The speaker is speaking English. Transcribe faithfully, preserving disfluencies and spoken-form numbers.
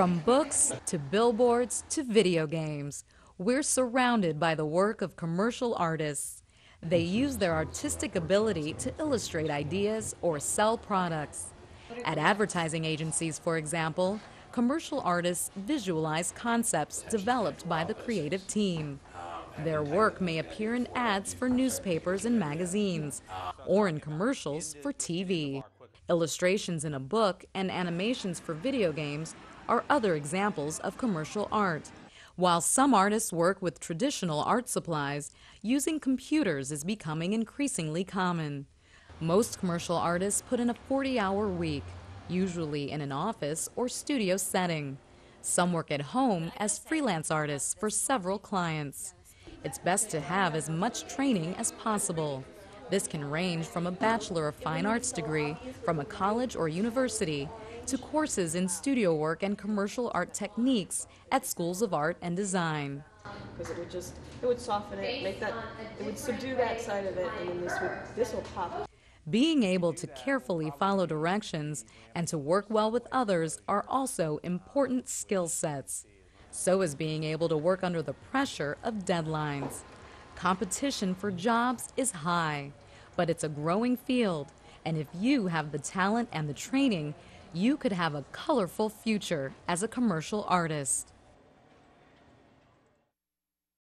From books to billboards to video games, we're surrounded by the work of commercial artists. They use their artistic ability to illustrate ideas or sell products. At advertising agencies, for example, commercial artists visualize concepts developed by the creative team. Their work may appear in ads for newspapers and magazines, or in commercials for T V. Illustrations in a book and animations for video games are other examples of commercial art. While some artists work with traditional art supplies, using computers is becoming increasingly common. Most commercial artists put in a forty-hour week, usually in an office or studio setting. Some work at home as freelance artists for several clients. It's best to have as much training as possible. This can range from a Bachelor of Fine Arts degree from a college or university to courses in studio work and commercial art techniques at schools of art and design. Because it would just, it would soften it, make that, it would subdue that side of it, and then this would, this will pop up. Being able to carefully follow directions and to work well with others are also important skill sets. So is being able to work under the pressure of deadlines. Competition for jobs is high, but it's a growing field, and if you have the talent and the training, you could have a colorful future as a commercial artist.